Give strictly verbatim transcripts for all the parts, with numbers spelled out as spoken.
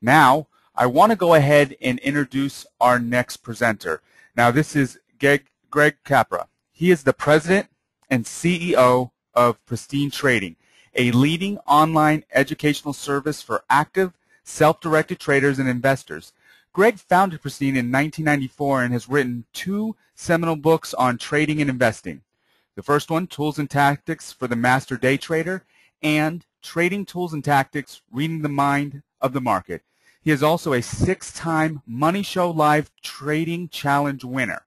Now, I want to go ahead and introduce our next presenter. Now, this is Greg, Greg Capra. He is the president and C E O of Pristine Trading, a leading online educational service for active, self-directed traders and investors. Greg founded Pristine in nineteen ninety-four and has written two seminal books on trading and investing. The first one, Tools and Tactics for the Master Day Trader, and Trading Tools and Tactics, Reading the Mind of the Market. He is also a six-time Money Show Live Trading Challenge winner.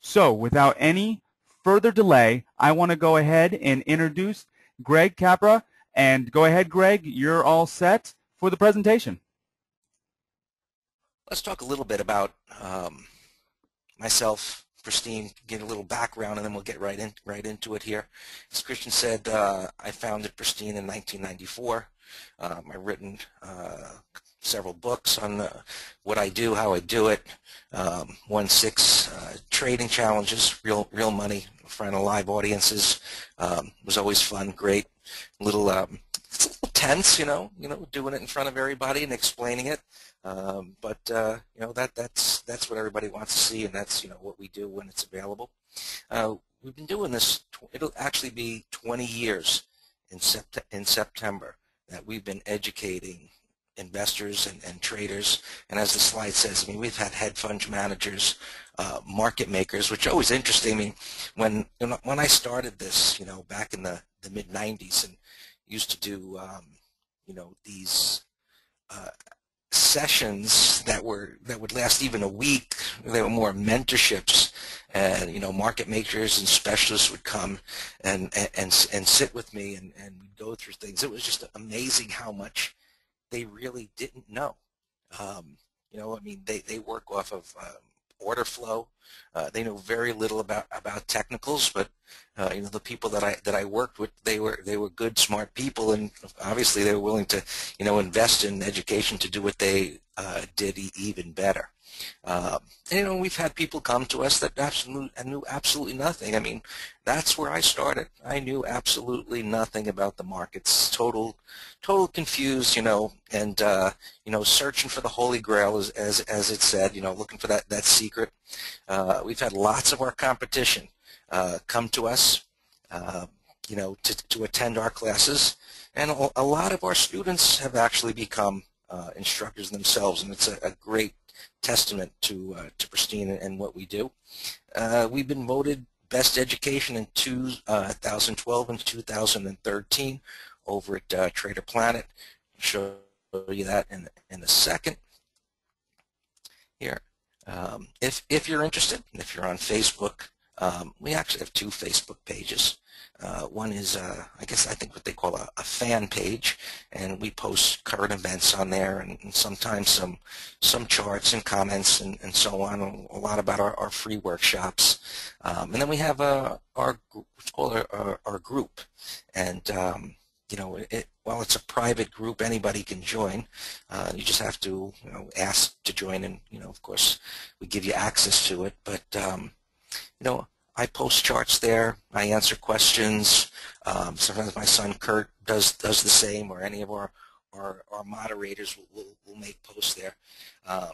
So, without any further delay, I want to go ahead and introduce Greg Capra. And go ahead, Greg, you're all set for the presentation. Let's talk a little bit about um, myself, Pristine, get a little background, and then we'll get right in, right into it here. As Christian said, uh, I founded Pristine in nineteen ninety-four. Um, I've written uh, several books on uh, what I do, how I do it. Um, won six uh, trading challenges, real real money, in front of live audiences. Um, it was always fun, great. Little, um, it's a little tense, you know, you know, doing it in front of everybody and explaining it. Um, but uh, you know that that's that's what everybody wants to see, and that's you know what we do when it's available. Uh, we've been doing this; tw it'll actually be twenty years in, sept in September that we've been educating investors and, and traders. And as the slide says, I mean, we've had hedge fund managers, uh, market makers, which are always interesting. I mean, when when I started this, you know, back in the, the mid nineties, and used to do um, you know these. Uh, sessions that were that would last even a week. They were more mentorships, and you know market makers and specialists would come and and and, and sit with me, and and we'd go through things. It was just amazing how much they really didn't know. Um, you know, I mean, they they work off of um, order flow. Uh, they know very little about about technicals, but uh, you know the people that I that I worked with, they were they were good, smart people, and obviously they were willing to you know invest in education to do what they uh, did e even better. Um, and, you know, we've had people come to us that absolutely knew absolutely nothing. I mean, that's where I started. I knew absolutely nothing about the markets. Total, total confused, you know, and uh, you know, searching for the Holy Grail, as as as it said, you know, looking for that that secret. Uh, we've had lots of our competition uh, come to us, uh, you know, to to attend our classes, and a, a lot of our students have actually become uh, instructors themselves, and it's a, a great testament to uh, to Pristine and what we do. Uh, we've been voted best education in two thousand twelve and two thousand thirteen over at uh, Trader Planet. I'll show you that in in a second. Here, um, if if you're interested, if you're on Facebook, um, we actually have two Facebook pages. Uh, one is, uh, I guess, I think what they call a, a fan page, and we post current events on there, and, and sometimes some some charts and comments and, and so on. A lot about our, our free workshops, um, and then we have uh, our what's called our, our, our group, and um, you know, it, while it's a private group, anybody can join. Uh, you just have to you know ask to join, and you know, of course, we give you access to it, but um, you know. I post charts there. I answer questions. Um, sometimes my son Kurt does does the same, or any of our our, our moderators will, will, will make posts there. Um,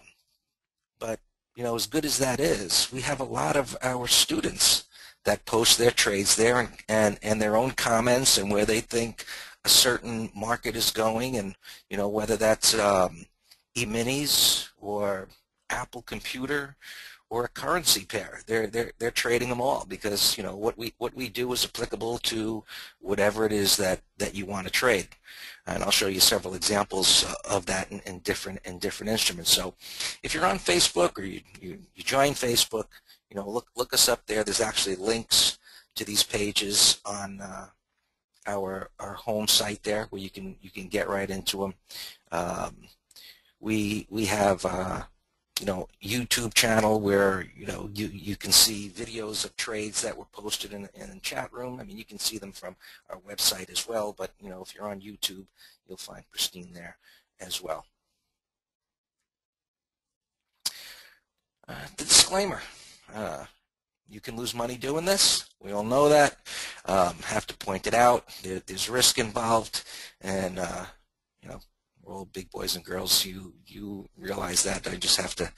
but you know, as good as that is, we have a lot of our students that post their trades there and and, and their own comments and where they think a certain market is going, and you know whether that's um, E-minis or Apple computer, or a currency pair. They're they're they're trading them all, because you know what we what we do is applicable to whatever it is that that you want to trade, and I'll show you several examples of that in, in different in different instruments. So, if you're on Facebook or you, you you join Facebook, you know look look us up there. There's actually links to these pages on uh, our our home site there, where you can you can get right into them. Um, we we have. Uh, You know, YouTube channel where you know you you can see videos of trades that were posted in in the chat room. I mean, you can see them from our website as well. But you know, if you're on YouTube, you'll find Pristine there as well. Uh, the disclaimer: uh, you can lose money doing this. We all know that. Um, have to point it out. There, there's risk involved, and uh, you know. we're all big boys and girls. You you realize that. I just have to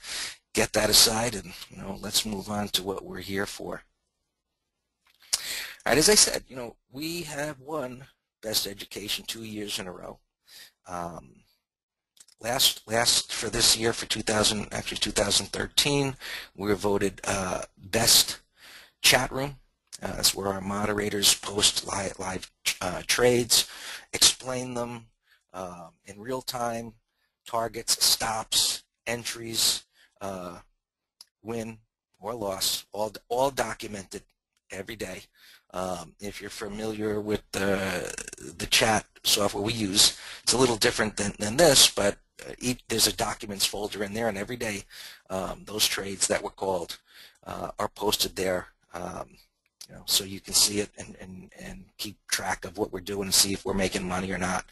get that aside, and you know, let's move on to what we're here for. All right, as I said, you know, we have won Best Education two years in a row. Um, last last for this year, for two thousand, actually two thousand thirteen, we were voted uh, Best Chat Room. Uh, that's where our moderators post live, live uh, trades, explain them uh, in real time, targets, stops, entries, uh, win or loss, all all documented every day. Um, if you're familiar with the the chat software we use, it's a little different than than this, but each, there's a documents folder in there, and every day um, those trades that were called uh, are posted there. Um, You know, so you can see it and, and, and keep track of what we're doing and see if we're making money or not.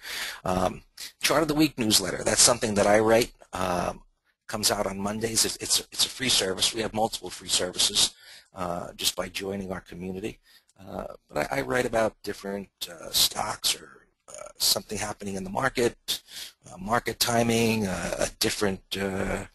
Um, Chart of the Week newsletter, that's something that I write, um, comes out on Mondays. It's, it's, it's a free service. We have multiple free services uh, just by joining our community. Uh, but I, I write about different uh, stocks or uh, something happening in the market, uh, market timing, uh, a different, uh,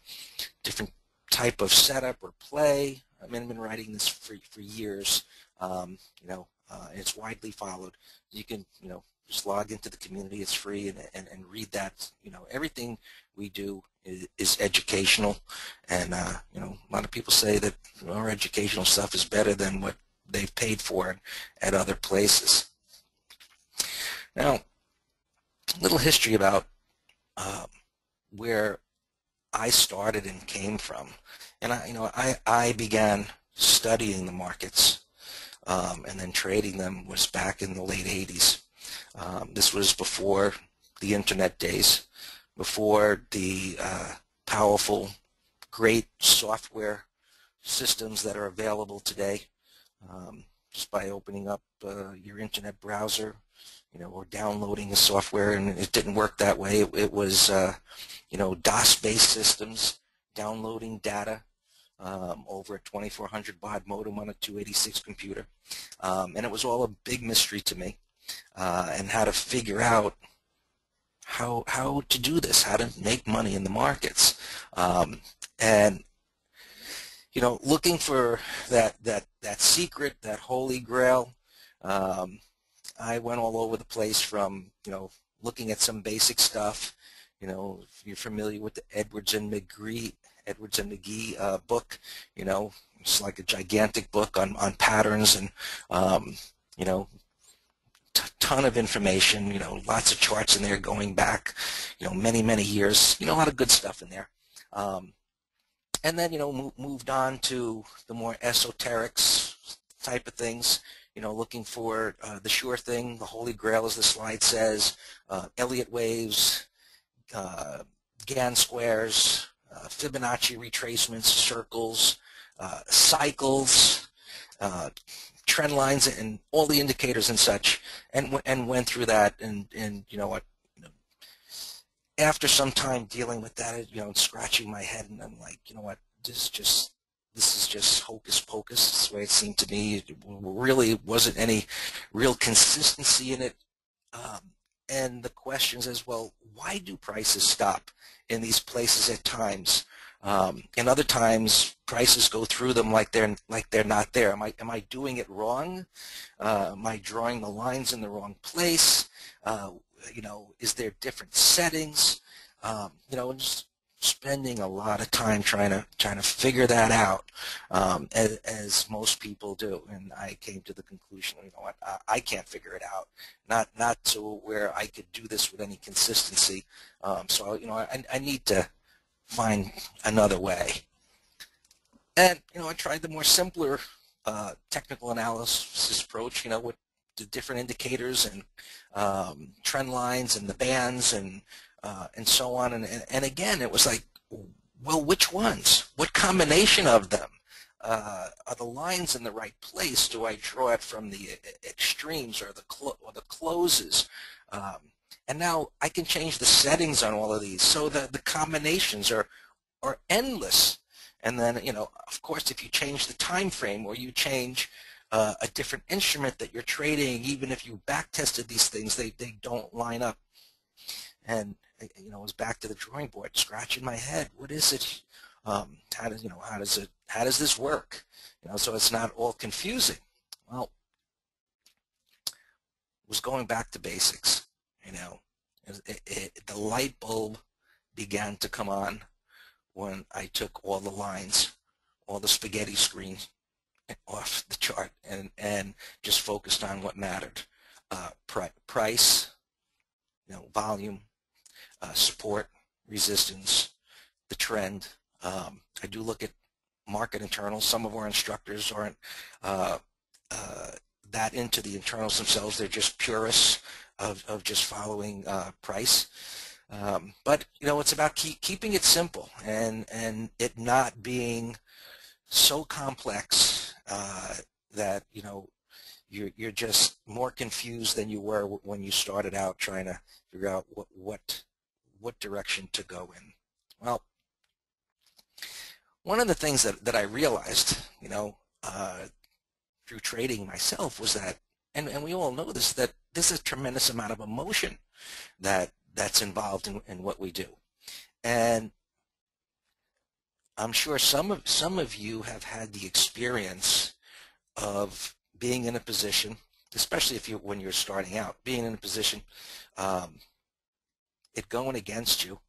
different type of setup or play. I mean, I've been writing this for, for years. Um, you know, uh, it's widely followed. You can, you know, just log into the community. It's free, and, and, and read that. You know, everything we do is, is educational, and, uh, you know, a lot of people say that our educational stuff is better than what they've paid for at other places. Now, a little history about um, where I started and came from. And, I, you know, I, I began studying the markets. Um, and then trading them was back in the late eighties. Um, this was before the internet days, before the uh, powerful, great software systems that are available today. Um, just by opening up uh, your internet browser, you know, or downloading the software, and it didn't work that way. It, it was, uh, you know, DOS-based systems, downloading data. Um, over a twenty-four hundred baud modem on a two eighty-six computer, um, and it was all a big mystery to me, uh, and how to figure out how how to do this, how to make money in the markets, um, and you know, looking for that that that secret, that holy grail. Um, I went all over the place, from you know, looking at some basic stuff. You know, if you're familiar with the Edwards and Magee. Edwards and Magee uh, book, you know, it's like a gigantic book on, on patterns, and, um, you know, t ton of information, you know, lots of charts in there going back, you know, many, many years, you know, a lot of good stuff in there. Um, and then, you know, mo moved on to the more esoterics type of things, you know, looking for uh, the sure thing, the holy grail, as the slide says, uh, Elliott waves, uh, Gann squares, Uh, Fibonacci retracements, circles, uh, cycles, uh, trend lines, and all the indicators and such, and and went through that, and and you know what, you know, after some time dealing with that, you know, and scratching my head, and I'm like, you know what, this just this is just hocus pocus. That's the way it seemed to me. It really wasn't any real consistency in it, um, and the questions as well. Why do prices stop in these places at times, um, and other times prices go through them like they're like they're not there? Am I am I doing it wrong? Uh, am I drawing the lines in the wrong place? Uh, you know, is there different settings? Um, you know, and just spending a lot of time trying to trying to figure that out, um, as, as most people do. And I came to the conclusion, you know what, I, I can't figure it out. Not not to where I could do this with any consistency. Um, so, you know, I, I need to find another way. And, you know, I tried the more simpler uh, technical analysis approach, you know, with the different indicators and um, trend lines and the bands and, uh, and so on. And, and, and again, it was like, well, which ones? What combination of them? Uh, are the lines in the right place? Do I draw it from the extremes or the, clo or the closes? Um, And now I can change the settings on all of these, so the, the combinations are are endless. And then, you know, of course, if you change the time frame, or you change uh, a different instrument that you're trading, even if you back tested these things, they, they don't line up. and you know, was back to the drawing board, scratching my head. What is it? Um, how does you know? How does it? How does this work? You know, so it's not all confusing. Well, it was going back to basics. You know, it, it, the light bulb began to come on when I took all the lines, all the spaghetti screens off the chart, and and just focused on what mattered: uh, pri price, you know, volume, uh, support, resistance, the trend. Um, I do look at market internals. Some of our instructors aren't uh, uh, that into the internals themselves. They're just purists of, of just following uh, price. Um, but you know, it's about keep, keeping it simple and and it not being so complex uh, that you know you're you're just more confused than you were when you started out trying to figure out what what what direction to go in. Well, one of the things that, that I realized, you know, uh, through trading myself was that, and, and we all know this, that there's a tremendous amount of emotion that that's involved in, in what we do. And I'm sure some of, some of you have had the experience of being in a position, especially if you when you're starting out, being in a position, um, it going against you,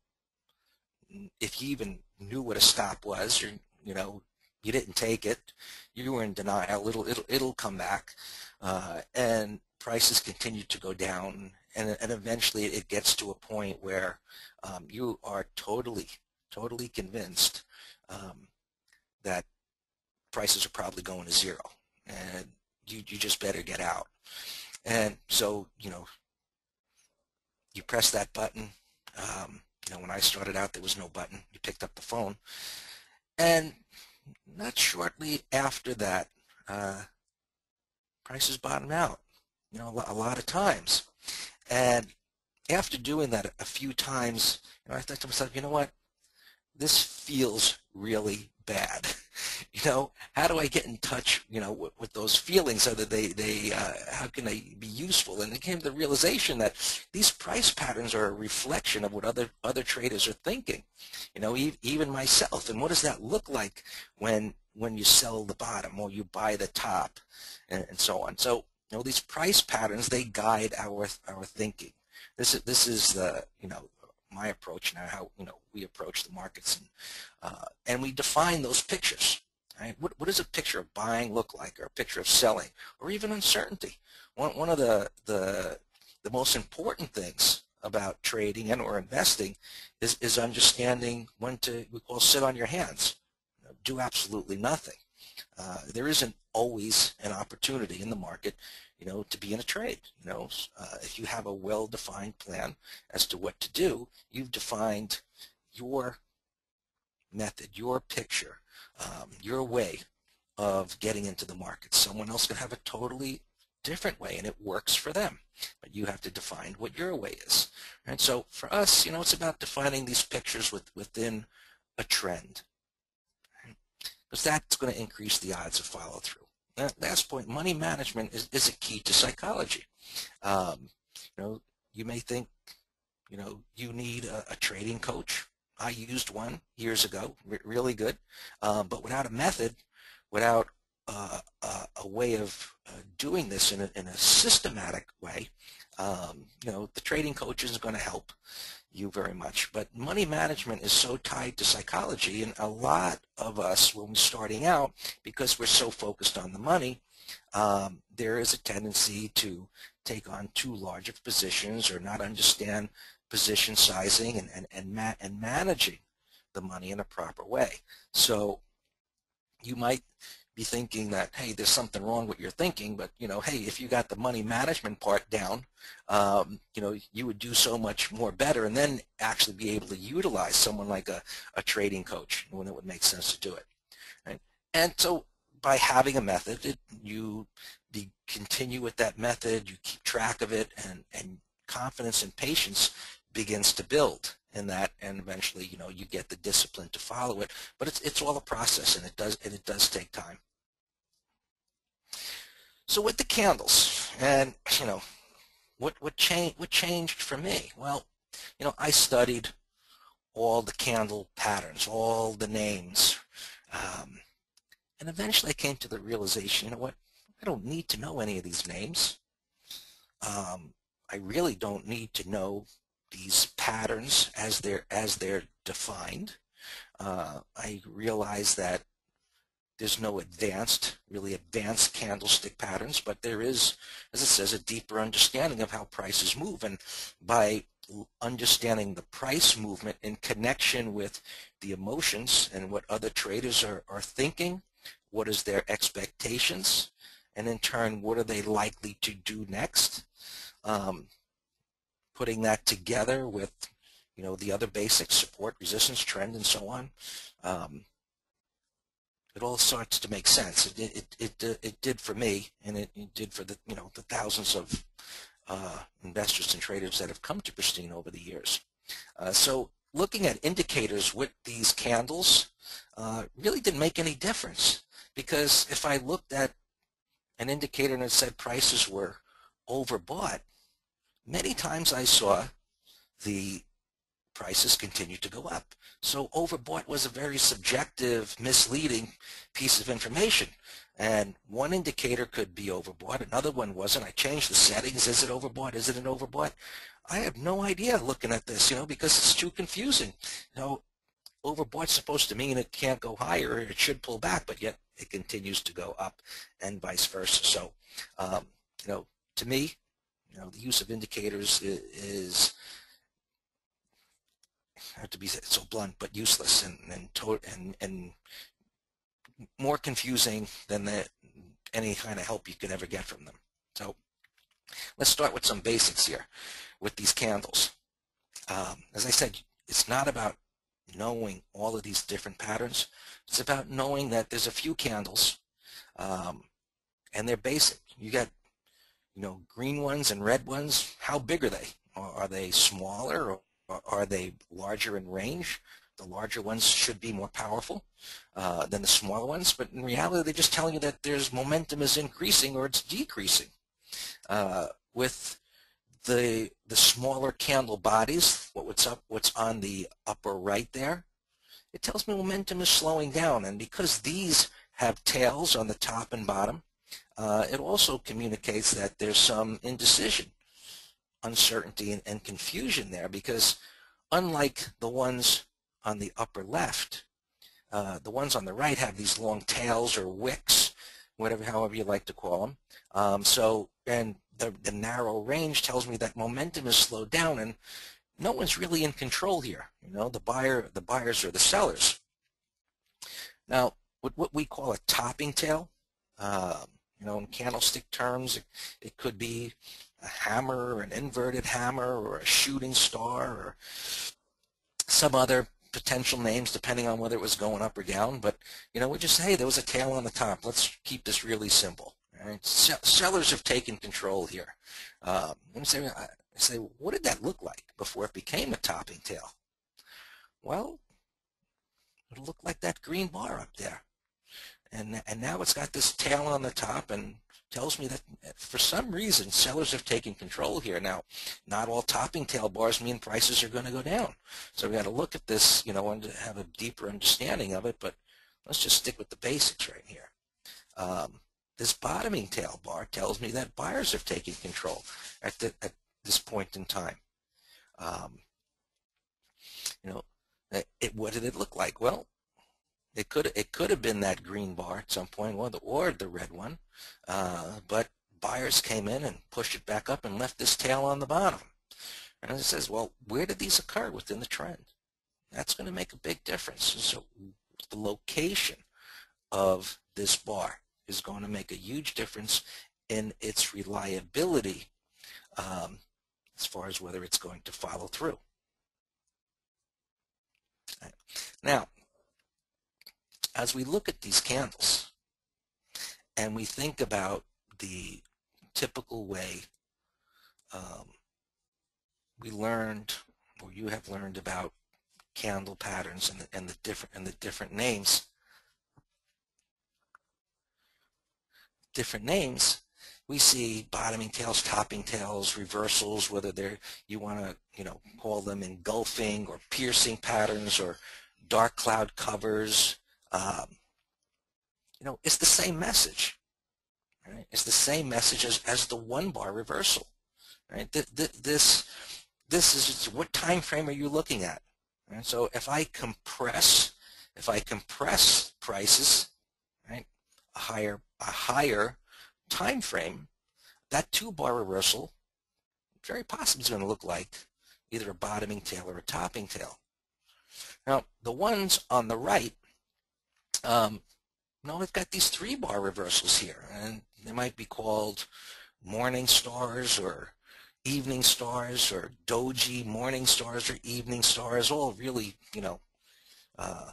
if you even knew what a stop was, or, you know, you didn't take it, you were in denial, it'll, it'll, it'll come back, uh, and prices continue to go down, and, and eventually it gets to a point where um, you are totally, totally convinced um, that prices are probably going to zero, and you, you just better get out. And so, you know, you press that button. um, You know, when I started out, there was no button. You picked up the phone, and not shortly after that, uh, prices bottomed out. You know, a lot of times, and after doing that a few times, you know, I thought to myself, you know what, this feels really bad. You know, how do I get in touch, you know, with, with those feelings so that they, they uh, how can they be useful? And it came to the realization that these price patterns are a reflection of what other, other traders are thinking, you know, e even myself. And what does that look like when, when you sell the bottom or you buy the top and, and so on? So, you know, these price patterns, they guide our, our thinking. This is, this is the, you know, my approach now, how, you know, we approach the markets, and, uh, and we define those pictures. Right? What, what does a picture of buying look like, or a picture of selling, or even uncertainty? One, one of the, the, the most important things about trading and or investing is, is understanding when to, we call, sit on your hands, you know, do absolutely nothing. Uh, there isn't always an opportunity in the market, you know, to be in a trade. You know, uh, if you have a well-defined plan as to what to do, you've defined your method, your picture, um, your way of getting into the market. Someone else can have a totally different way, and it works for them, but you have to define what your way is. And so for us, you know, it's about defining these pictures with, within a trend, because that's going to increase the odds of follow-through. Last point, money management is, is a key to psychology. Um, you know, you may think, you know, you need a, a trading coach. I used one years ago, really good, um, but without a method, without uh, a, a way of uh, doing this in a, in a systematic way, um, you know, the trading coach isn't going to help you very much. But money management is so tied to psychology, and a lot of us, when we're starting out, because we're so focused on the money, um, there is a tendency to take on too large of positions or not understand position sizing and, and, and, ma and managing the money in a proper way. So you might be thinking that, hey, there's something wrong with your thinking, but, you know, hey, if you got the money management part down, um, you know, you would do so much more better, and then actually be able to utilize someone like a, a trading coach when it would make sense to do it. Right? And so by having a method, it, you be, continue with that method, you keep track of it, and, and confidence and patience begins to build in that, and eventually, you know, you get the discipline to follow it. But it's it's all a process, and it does and it does take time. So with the candles, and you know, what what changed what changed for me? Well, You know, I studied all the candle patterns, all the names, um, and eventually I came to the realization, you know what, I don't need to know any of these names. Um, I really don't need to know these patterns as they're, as they're defined. Uh, I realized that there's no advanced, really advanced candlestick patterns, but there is, as it says, a deeper understanding of how prices move. And by understanding the price movement in connection with the emotions and what other traders are, are thinking, what is their expectations, and in turn, what are they likely to do next, um, putting that together with, you know, the other basics, support, resistance, trend, and so on, um, it all starts to make sense. It it it it, it did for me, and it, it did for the you know the thousands of uh, investors and traders that have come to Pristine over the years. Uh, so looking at indicators with these candles uh, really didn't make any difference, because if I looked at an indicator and it said prices were overbought, many times I saw the prices continue to go up. So overbought was a very subjective, misleading piece of information. And one indicator could be overbought, another one wasn't. I changed the settings. Is it overbought? Is it an overbought? I have no idea looking at this, you know, because it's too confusing. You know, overbought's supposed to mean it can't go higher, or it should pull back, but yet it continues to go up, and vice versa. So, um, you know, to me, you know, the use of indicators is, is not to be so blunt, but useless and and to, and, and more confusing than the, any kind of help you could ever get from them. So let's start with some basics here with these candles. Um, as I said, it's not about knowing all of these different patterns. It's about knowing that there's a few candles, um, and they're basic. You got, you know, green ones and red ones. How big are they? Are they smaller, or are they larger in range? The larger ones should be more powerful uh, than the smaller ones, but in reality, they're just telling you that there's momentum is increasing or it's decreasing. Uh, with the the smaller candle bodies, what's up, what's on the upper right there, it tells me momentum is slowing down. And because these have tails on the top and bottom, uh, it also communicates that there's some indecision, uncertainty, and, and confusion there, because unlike the ones on the upper left, uh, the ones on the right have these long tails or wicks, whatever, however you like to call them. Um, so, and the, the narrow range tells me that momentum is slowed down, and no one's really in control here. You know, the buyer, the buyers or the sellers. Now, with what we call a topping tail, uh, you know, in candlestick terms, it, it could be a hammer, or an inverted hammer, or a shooting star, or some other potential names depending on whether it was going up or down. But, you know, we just say, hey, there was a tail on the top. Let's keep this really simple. Right? Sellers have taken control here. Um, let me say, I say, what did that look like before it became a topping tail? Well, it looked like that green bar up there. And, and now it's got this tail on the top, and tells me that for some reason sellers have taken control here. Now, not all topping tail bars mean prices are going to go down. So we got to look at this, you know, and have a deeper understanding of it. But let's just stick with the basics right here. Um, this bottoming tail bar tells me that buyers have taken control at the, at this point in time. Um, you know, it, what did it look like? Well, It could it could have been that green bar at some point, or the, or the red one, uh, but buyers came in and pushed it back up and left this tail on the bottom. And it says, well, where did these occur within the trend? That's going to make a big difference. And so the location of this bar is going to make a huge difference in its reliability, um, as far as whether it's going to follow through. Right. Now, as we look at these candles and we think about the typical way um, we learned, or you have learned, about candle patterns and the, and the different and the different names, different names, we see bottoming tails, topping tails, reversals, whether they're you want to you know call them engulfing or piercing patterns or dark cloud covers. Um, you know, it's the same message. Right? It's the same message as, as the one bar reversal. Right? Th th this this is what time frame are you looking at? Right? So if I compress, if I compress prices, right, a higher a higher time frame, that two bar reversal very possibly is going to look like either a bottoming tail or a topping tail. Now the ones on the right, um, no, we've got these three bar reversals here, and they might be called morning stars or evening stars or doji morning stars or evening stars. All really, you know, uh,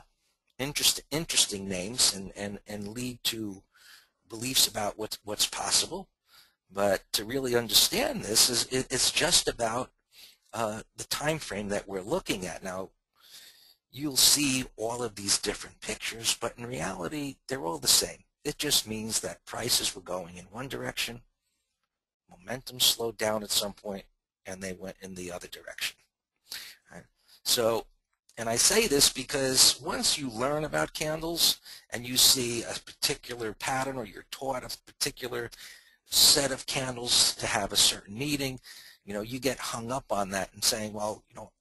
interest, interesting names, and and and lead to beliefs about what's what's possible. But to really understand this, is it, it's just about uh, the time frame that we're looking at now. You'll see all of these different pictures, but in reality, they're all the same. It just means that prices were going in one direction, momentum slowed down at some point, and they went in the other direction. Right? So, and I say this because once you learn about candles and you see a particular pattern, or you're taught a particular set of candles to have a certain meaning, you know, you get hung up on that and saying, well, you know,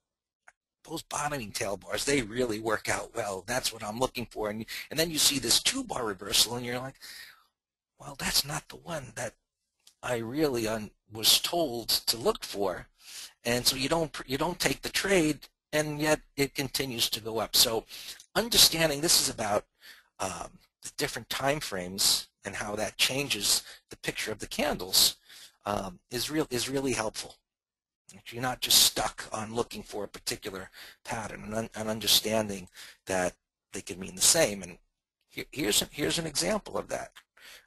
those bottoming tail bars, they really work out well. That's what I'm looking for. And, and then you see this two-bar reversal, and you're like, well, that's not the one that I really un, was told to look for. And so you don't, you don't take the trade, and yet it continues to go up. So understanding this is about um, the different time frames and how that changes the picture of the candles um, is, real, is really helpful. You're not just stuck on looking for a particular pattern and, un and understanding that they can mean the same. And here, here's, a, here's an example of that.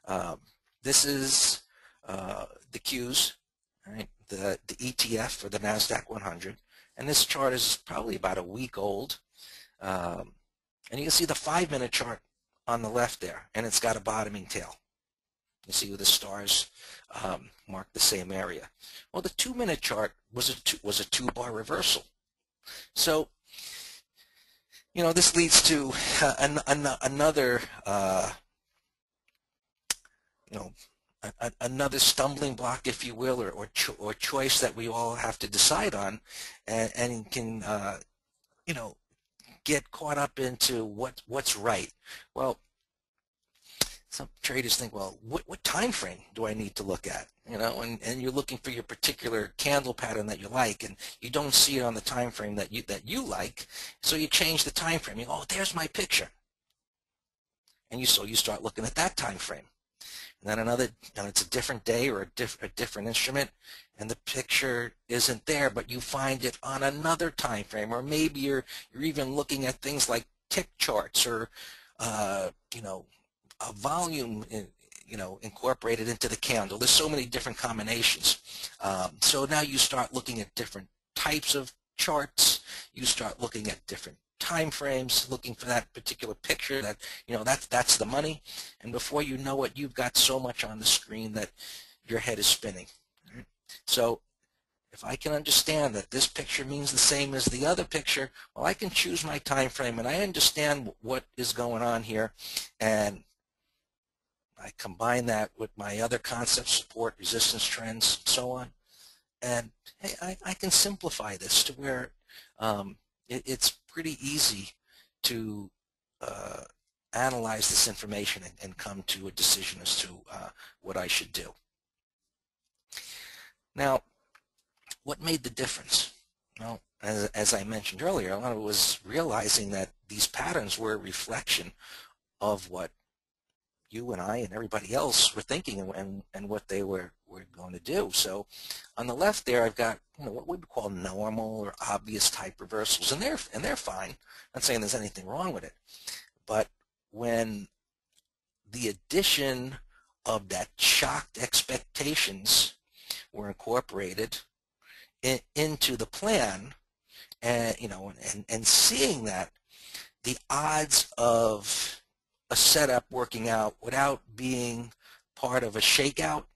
Um, this is uh, the Qs, right? the, the E T F for the NASDAQ one hundred. And this chart is probably about a week old. Um, and you can see the five-minute chart on the left there, and it's got a bottoming tail. You see where the stars um, mark the same area. Well, the two-minute chart was a two, was a two-bar reversal. So, you know, this leads to uh, an, an, another, uh, you know, a, a, another stumbling block, if you will, or or, cho or choice that we all have to decide on, and, and can, uh, you know, get caught up into what what's right. Well, some traders think, well, what, what time frame do I need to look at? You know, and, and you're looking for your particular candle pattern that you like, and you don't see it on the time frame that you that you like, so you change the time frame. You go, oh, there's my picture, and you so you start looking at that time frame, and then another, and it's a different day or a, diff, a different instrument, and the picture isn't there, but you find it on another time frame, or maybe you're you're even looking at things like tick charts or, uh, you know. A volume, you know, incorporated into the candle. There's so many different combinations. Um, so now you start looking at different types of charts. You start looking at different time frames, looking for that particular picture. That you know, that's that's the money. And before you know it, you've got so much on the screen that your head is spinning. So if I can understand that this picture means the same as the other picture, well, I can choose my time frame, and I understand what is going on here, and I combine that with my other concepts, support, resistance trends, and so on, and hey, I, I can simplify this to where um, it, it's pretty easy to uh, analyze this information and, and come to a decision as to uh, what I should do. Now, what made the difference? Well, as, as I mentioned earlier, a lot of it was realizing that these patterns were a reflection of what you and I and everybody else were thinking, and, and, and what they were, were going to do. So on the left there, I've got, you know, what we would call normal or obvious type reversals, and they're, and they're fine. I'm not saying there's anything wrong with it. But when the addition of that shocked expectations were incorporated in, into the plan, and, you know, and, and seeing that, the odds of a setup working out without being part of a shakeout,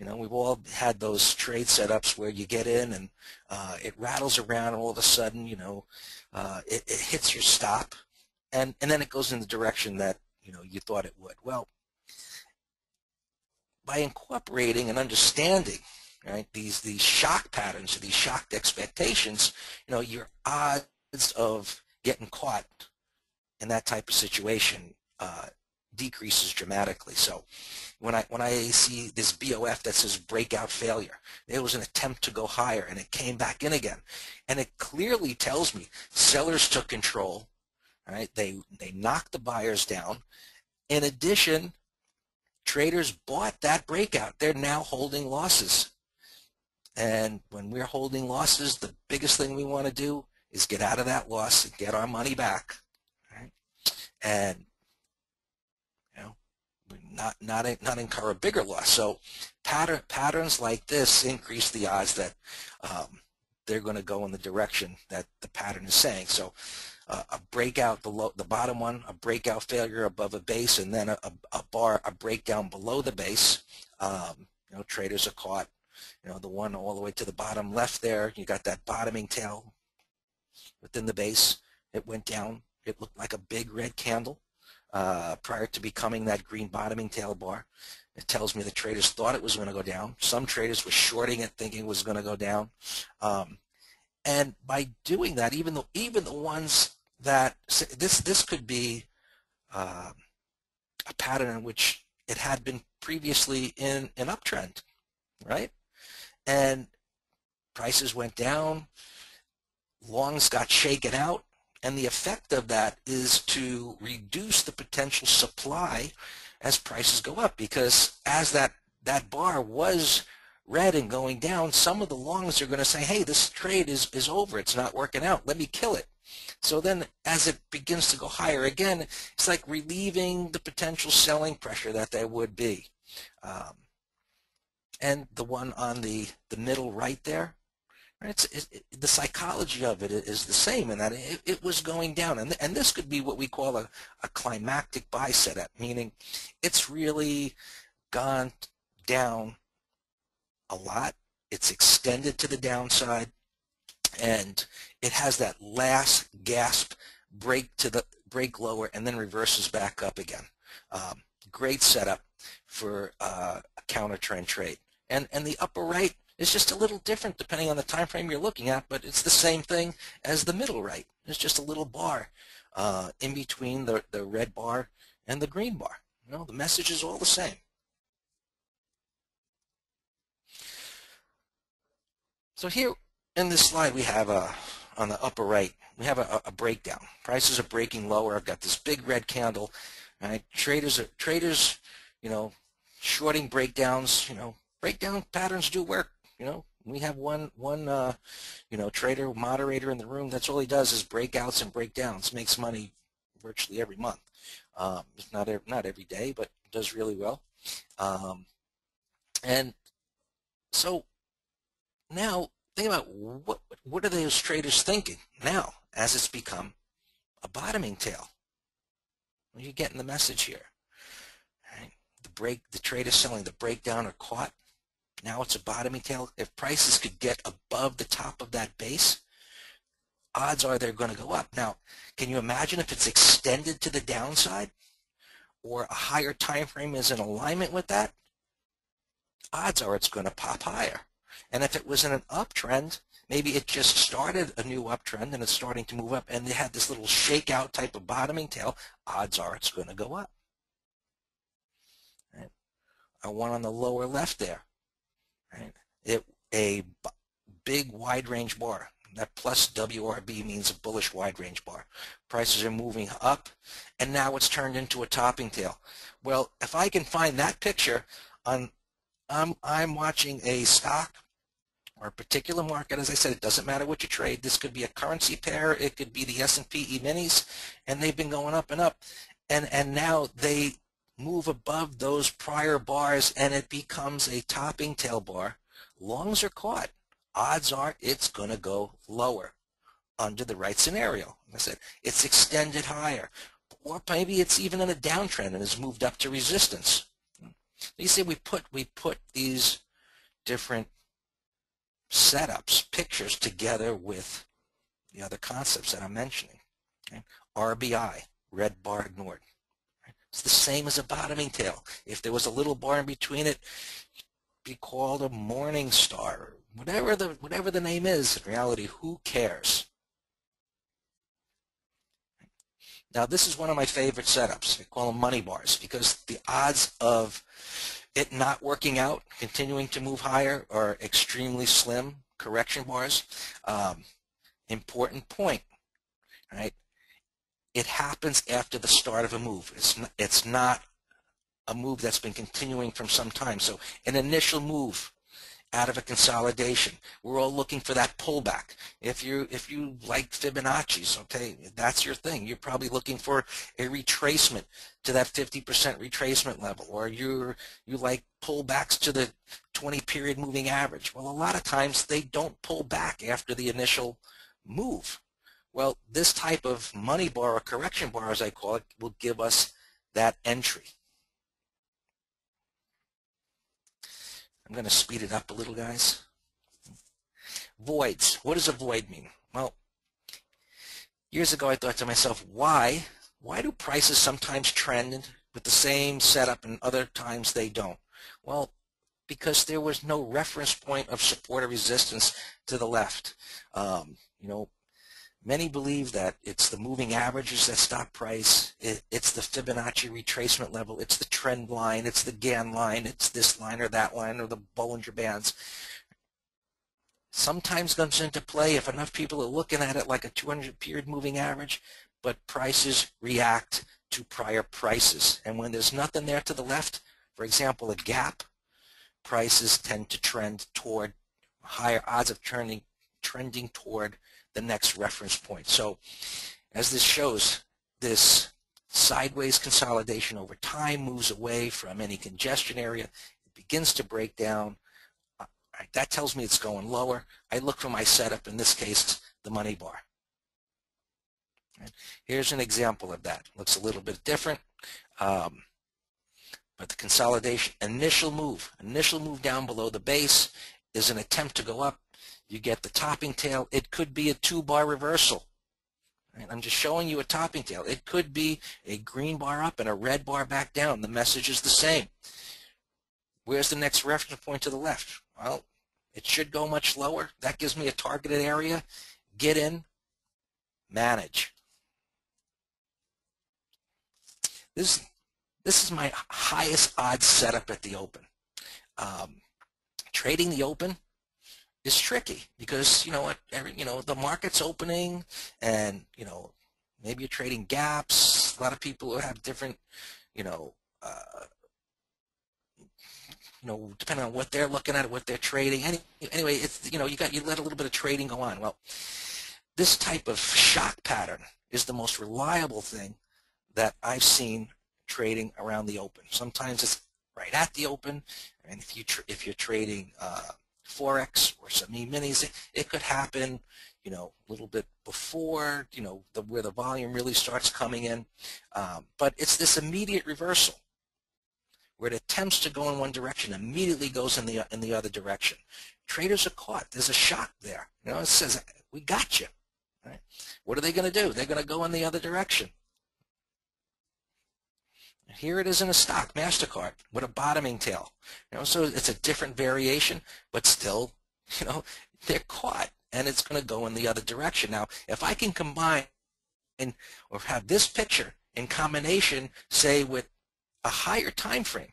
You know, we've all had those trade setups where you get in and uh, it rattles around, and all of a sudden, you know, uh, it, it hits your stop, and and then it goes in the direction that you know you thought it would. Well, by incorporating and understanding, right, these these shock patterns or these shocked expectations, you know, your odds of getting caught in that type of situation Uh, decreases dramatically. So when I when I see this B O F that says breakout failure, there was an attempt to go higher and it came back in again, and it clearly tells me sellers took control. All right, they they knocked the buyers down. In addition, traders bought that breakout. They're now holding losses, and when we're holding losses, the biggest thing we want to do is get out of that loss and get our money back. All right, and Not not not incur a bigger loss. So pattern patterns like this increase the odds that um, they're going to go in the direction that the pattern is saying. So uh, a breakout below the bottom one, a breakout failure above a base, and then a, a bar a breakdown below the base. Um, you know, traders are caught. You know, the one all the way to the bottom left there. You got that bottoming tail within the base. It went down. It looked like a big red candle. Uh, prior to becoming that green bottoming tail bar. It tells me the traders thought it was going to go down. Some traders were shorting it thinking it was going to go down. Um, and by doing that, even though even the ones that this this could be uh, a pattern in which it had been previously in an uptrend, right? And prices went down, longs got shaken out. And the effect of that is to reduce the potential supply as prices go up, because as that, that bar was red and going down, some of the longs are going to say, hey, this trade is, is over. It's not working out. Let me kill it. So then as it begins to go higher again, it's like relieving the potential selling pressure that there would be. Um, and the one on the, the middle right there, It's, it, it, the psychology of it is the same in that it, it was going down. And, and this could be what we call a, a climactic buy setup, meaning it's really gone down a lot. It's extended to the downside, and it has that last gasp break to the break lower and then reverses back up again. Um, great setup for uh, a counter trend trade. And, and the upper right, it's just a little different depending on the time frame you're looking at, but it's the same thing as the middle right. It's just a little bar uh, in between the, the red bar and the green bar. You know, the message is all the same. So here in this slide we have a, on the upper right, we have a, a breakdown. Prices are breaking lower. I've got this big red candle. Right? Traders, are, traders, you know, shorting breakdowns. You know, breakdown patterns do work. You know, we have one, one uh, you know, trader, moderator in the room. That's all he does is breakouts and breakdowns. Makes money virtually every month. Um, not, every, not every day, but does really well. Um, and so now think about what, what are those traders thinking now as it's become a bottoming tail? Well, you're getting the message here. Right? The break, the trader selling the breakdown are caught. Now it's a bottoming tail. If prices could get above the top of that base, odds are they're going to go up. Now, can you imagine if it's extended to the downside or a higher time frame is in alignment with that? Odds are it's going to pop higher. And if it was in an uptrend, maybe it just started a new uptrend and it's starting to move up and they had this little shakeout type of bottoming tail, odds are it's going to go up. Right. And one on the lower left there. Right. It a b big wide range bar. That plus W R B means a bullish wide range bar. Prices are moving up, and now it's turned into a topping tail. Well, if I can find that picture, on, I'm I'm watching a stock or a particular market. As I said, it doesn't matter what you trade. This could be a currency pair. It could be the S and P E-minis, and they've been going up and up, and and now they move above those prior bars and it becomes a topping tail bar. Longs are caught. Odds are it's going to go lower under the right scenario. Like I said, it's extended higher, or maybe it's even in a downtrend and has moved up to resistance. You see, we put we put these different setups, pictures, together with the other concepts that I'm mentioning. Okay? R B I, red bar ignored. Right? It's the same as a bottoming tail. If there was a little bar in between it, it'd be called a morning star, whatever the whatever the name is. In reality, who cares? Now, this is one of my favorite setups. I call them money bars because the odds of it not working out, continuing to move higher, are extremely slim. Correction bars. Um, important point, right? It happens after the start of a move. It's not, it's not a move that's been continuing from some time. So an initial move out of a consolidation. We're all looking for that pullback. If you if you like Fibonacci's, okay, that's your thing. You're probably looking for a retracement to that fifty percent retracement level, or you you like pullbacks to the twenty period moving average. Well, a lot of times they don't pull back after the initial move. Well, this type of money bar, or correction bar as I call it, will give us that entry. I'm going to speed it up a little, guys. Voids. What does a void mean? Well, years ago I thought to myself, why? Why do prices sometimes trend with the same setup and other times they don't? Well, because there was no reference point of support or resistance to the left. Um, you know, many believe that it's the moving averages that stop price, it, it's the Fibonacci retracement level, it's the trend line, it's the Gann line, it's this line or that line or the Bollinger Bands. Sometimes comes into play if enough people are looking at it like a two hundred period moving average, but prices react to prior prices. And when there's nothing there to the left, for example, a gap, prices tend to trend toward higher odds of trending, trending toward the next reference point. So as this shows, this sideways consolidation over time moves away from any congestion area. It begins to break down. All right, that tells me it's going lower. I look for my setup, in this case, the money bar. Right, here's an example of that. Looks a little bit different. Um, but the consolidation, initial move, initial move down below the base is an attempt to go up. You get the topping tail. It could be a two-bar reversal. Right? I'm just showing you a topping tail. It could be a green bar up and a red bar back down. The message is the same. Where's the next reference point to the left? Well, it should go much lower. That gives me a targeted area. Get in, manage. This, this is my highest odds setup at the open. Um, trading the open is tricky because, you know what, every, you know, the market's opening, and, you know, maybe you're trading gaps. A lot of people have different, you know, uh, you know, depending on what they're looking at, what they're trading. Any, anyway, it's, you know, you got, you let a little bit of trading go on. Well, this type of shock pattern is the most reliable thing that I've seen trading around the open. Sometimes it's right at the open, and if you tr if you're trading uh, Forex or some E-minis, it, it could happen, you know, a little bit before, you know, the, where the volume really starts coming in. Um, but it's this immediate reversal where it attempts to go in one direction, immediately goes in the in the other direction. Traders are caught. There's a shock there. You know, it says, we got you. Right? What are they going to do? They're going to go in the other direction. Here it is in a stock, MasterCard, with a bottoming tail. You know, so it's a different variation, but still, you know, they're caught, and it's going to go in the other direction. Now, if I can combine and or have this picture in combination, say, with a higher time frame,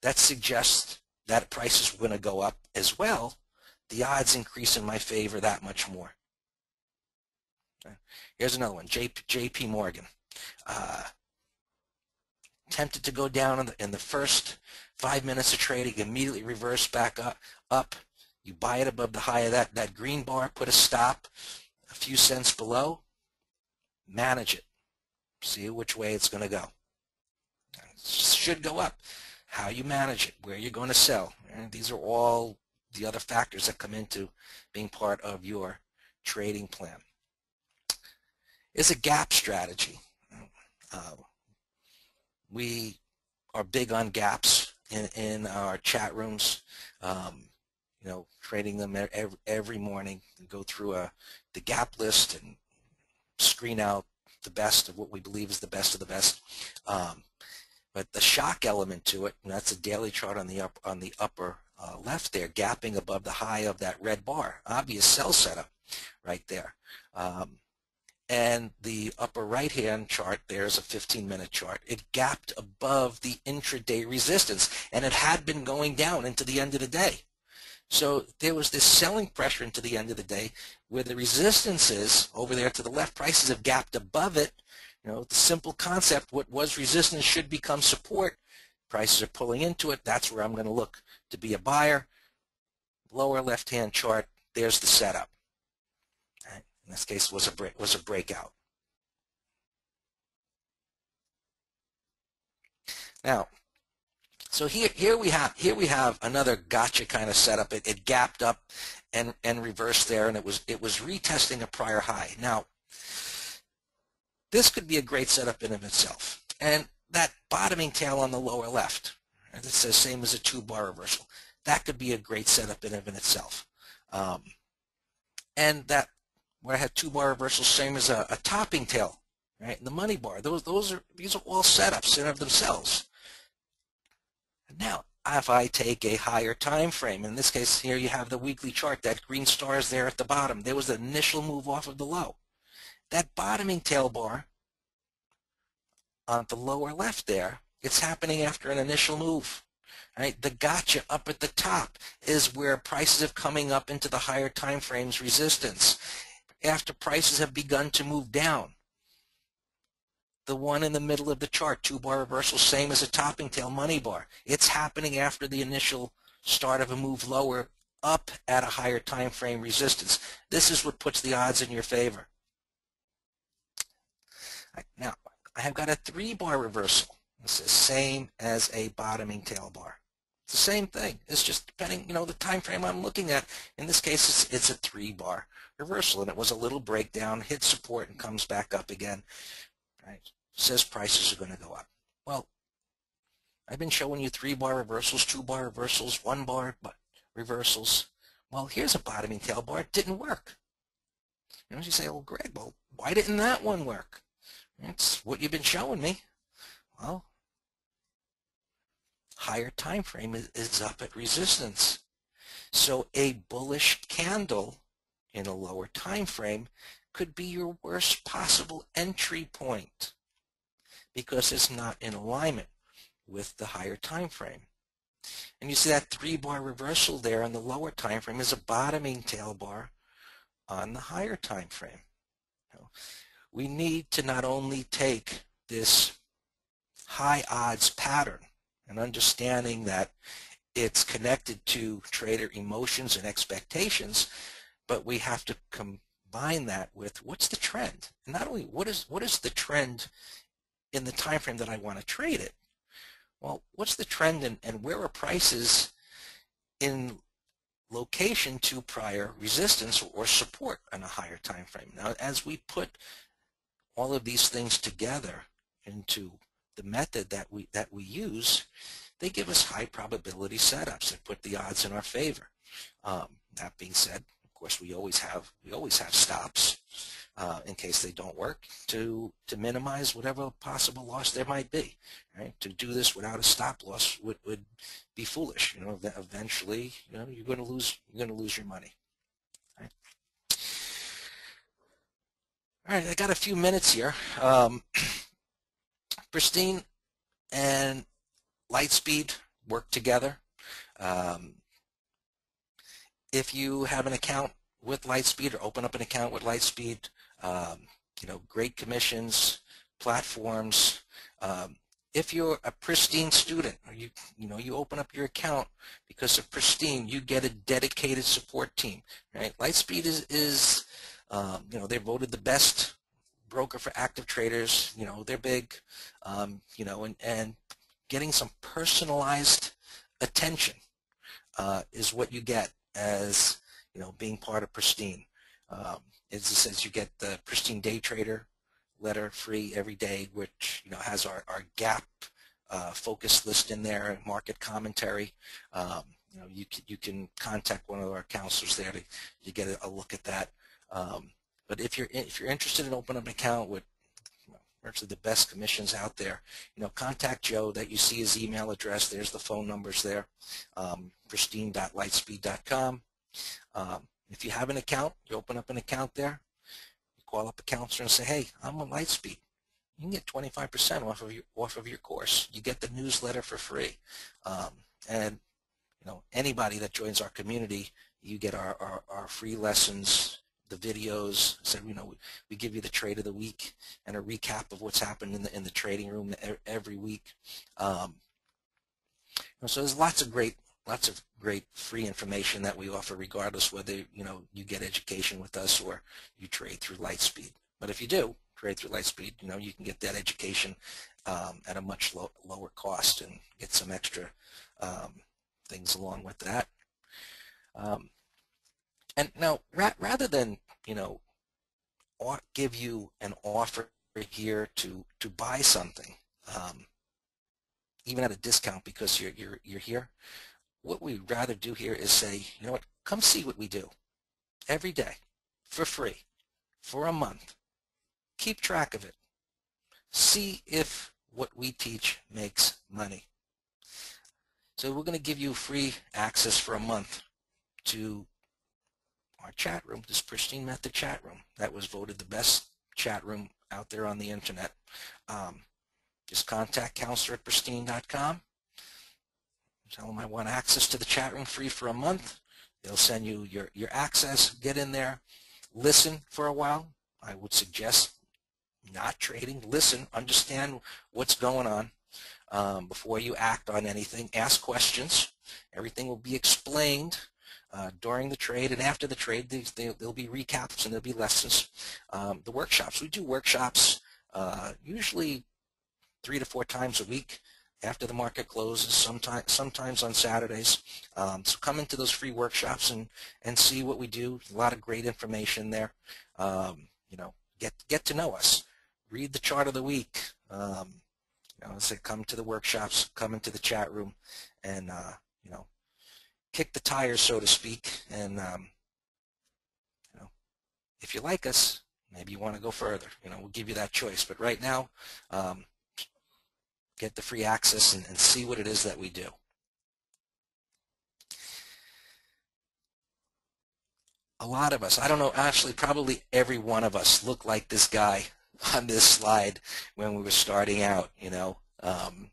that suggests that price is going to go up as well. The odds increase in my favor that much more. Okay. Here's another one, J P Morgan. Uh, Tempted to go down in the, in the first five minutes of trading, immediately reverse back up, up. You buy it above the high of that, that green bar, put a stop a few cents below, manage it, see which way it's going to go. It should go up. How you manage it, where you're going to sell. And these are all the other factors that come into being part of your trading plan. It's a gap strategy. Uh, We are big on gaps in, in our chat rooms. Um, you know, trading them every, every morning, and go through a, the gap list and screen out the best of what we believe is the best of the best. Um, but the shock element to it, and that's a daily chart on the, up, on the upper uh, left there, gapping above the high of that red bar, obvious sell setup right there. Um, and the upper right-hand chart there is a fifteen-minute chart. It gapped above the intraday resistance, and it had been going down into the end of the day. So there was this selling pressure into the end of the day where the resistances over there to the left, prices have gapped above it. You know, the simple concept, what was resistance should become support. Prices are pulling into it. That's where I'm going to look to be a buyer. Lower left-hand chart, there's the setup. In this case, was a break, was a breakout. Now, so here here we have here we have another gotcha kind of setup. It, it gapped up and and reversed there, and it was it was retesting a prior high. Now, this could be a great setup in of itself. And that bottoming tail on the lower left, right, that says same as a two-bar reversal, that could be a great setup in of itself. Um, and that. Where I had two bar reversals, same as a, a topping tail, right? And the money bar. Those, those are these are all setups in of themselves. And now, if I take a higher time frame, in this case here, you have the weekly chart. That green star is there at the bottom. There was the initial move off of the low. That bottoming tail bar on the lower left there. It's happening after an initial move. Right? The gotcha up at the top is where prices are coming up into the higher time frames resistance. After prices have begun to move down. The one in the middle of the chart, two bar reversal, same as a topping tail money bar. It's happening after the initial start of a move lower up at a higher time frame resistance. This is what puts the odds in your favor. Now, I have got a three bar reversal. This is same as a bottoming tail bar. It's the same thing. It's just depending, you know, the time frame I'm looking at. In this case, it's, it's a three bar reversal, and it was a little breakdown, hit support, and comes back up again. Right? Says prices are going to go up. Well, I've been showing you three-bar reversals, two-bar reversals, one-bar reversals. Well, here's a bottoming tail bar. It didn't work. And as you say, well, Greg, well, why didn't that one work? That's what you've been showing me. Well, higher time frame is, is up at resistance. So a bullish candle in a lower time frame could be your worst possible entry point because it's not in alignment with the higher time frame. And you see that three bar reversal there on the lower time frame is a bottoming tail bar on the higher time frame. We need to not only take this high odds pattern and understanding that it's connected to trader emotions and expectations, but we have to combine that with what's the trend, and not only what is what is the trend in the time frame that I want to trade it. Well, what's the trend, and, and where are prices in location to prior resistance or support on a higher time frame? Now, as we put all of these things together into the method that we that we use, they give us high probability setups that put the odds in our favor. Um, that being said, of course, we always have we always have stops uh, in case they don't work to to minimize whatever possible loss there might be. Right? To do this without a stop loss would, would be foolish. You know, eventually, you know, you're going to lose you're going to lose your money. Right? All right, I got a few minutes here. Um, Pristine and Lightspeed work together. Um, If you have an account with Lightspeed or open up an account with Lightspeed, um, you know, great commissions, platforms. Um, if you're a Pristine student, or you you know you open up your account because of Pristine, you get a dedicated support team. Right? Lightspeed is is um, you know, they're voted the best broker for active traders. You know, they're big. Um, you know, and and getting some personalized attention uh, is what you get as, you know, being part of Pristine. Um, it says you get the Pristine Day Trader letter free every day, which, you know, has our, our gap uh, focus list in there, market commentary. Um, you know, you can, you can contact one of our counselors there to, to get a look at that. Um, but if you're if you're interested in opening up an account with you know, virtually the best commissions out there, you know, contact Joe. That you see his email address. There's the phone numbers there. Um, Pristine dot Lightspeed dot com. Um, if you have an account, you open up an account there. You call up a counselor and say, "Hey, I'm on Lightspeed. You can get twenty-five percent off of your off of your course. You get the newsletter for free, um, and you know anybody that joins our community, you get our our, our free lessons." The videos. So you know, we, we give you the trade of the week and a recap of what's happened in the in the trading room every week. Um, so there's lots of great, lots of great free information that we offer, regardless whether you know you get education with us or you trade through Lightspeed. But if you do trade through Lightspeed, you know you can get that education um, at a much low, lower cost and get some extra um, things along with that. Um, And now, ra rather than you know, give you an offer here to to buy something, um, even at a discount because you're you're you're here, what we'd rather do here is say, you know what, come see what we do every day for free for a month. Keep track of it. See if what we teach makes money. So we're going to give you free access for a month to our chat room, this Pristine Method chat room that was voted the best chat room out there on the internet. Um, just contact counselor at Pristine dot com. Tell them I want access to the chat room free for a month. They'll send you your, your access. Get in there. Listen for a while. I would suggest not trading. Listen. Understand what's going on um, before you act on anything. Ask questions. Everything will be explained. Uh, during the trade and after the trade, there will be recaps and there will be lessons. Um, the workshops, we do workshops uh, usually three to four times a week after the market closes, sometimes, sometimes on Saturdays. Um, so come into those free workshops and, and see what we do. A lot of great information there. Um, you know, get, get to know us. Read the chart of the week. Um, you know, say come to the workshops, come into the chat room, and, uh, you know, kick the tires, so to speak, and um, you know, if you like us, maybe you want to go further. You know, we'll give you that choice. But right now, um, get the free access and, and see what it is that we do. A lot of us, I don't know, actually, probably every one of us looked like this guy on this slide when we were starting out. You know, um,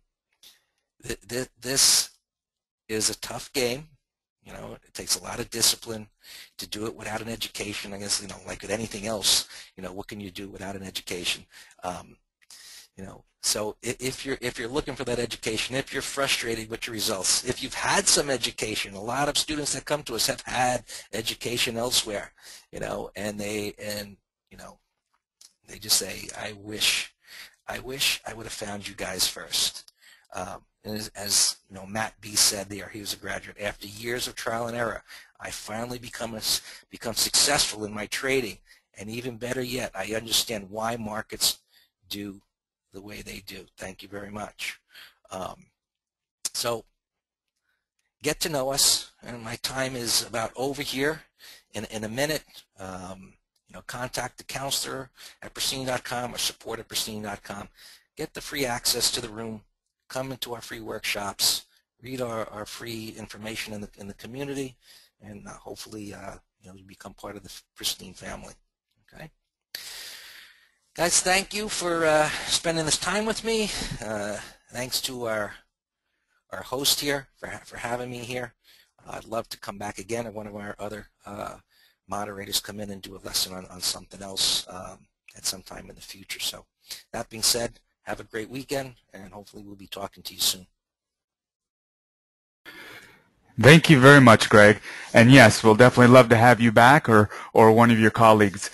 th th this is a tough game. You know, it takes a lot of discipline to do it without an education. I guess, you know, like with anything else, you know, what can you do without an education? Um, you know, so if you're if you're looking for that education, if you're frustrated with your results, if you've had some education, a lot of students that come to us have had education elsewhere, you know, and they and you know, they just say, I wish, I wish I would have found you guys first. Um, And as you know, Matt B said there, he was a graduate. After years of trial and error, I finally become a, become successful in my trading, and even better yet, I understand why markets do the way they do. Thank you very much. Um, so get to know us, and my time is about over here in in a minute. Um, you know, contact the counselor at Pristine dot com or support at Pristine dot com. Get the free access to the room. Come into our free workshops, read our, our free information in the, in the community, and uh, hopefully uh, you know, you become part of the Pristine family. Okay, guys, thank you for uh, spending this time with me. Uh, thanks to our our host here for for having me here. Uh, I'd love to come back again, and one of our other uh, moderators come in and do a lesson on on something else um, at some time in the future. So, that being said. Have a great weekend, and hopefully we'll be talking to you soon. Thank you very much, Greg. And yes, we'll definitely love to have you back or, or one of your colleagues.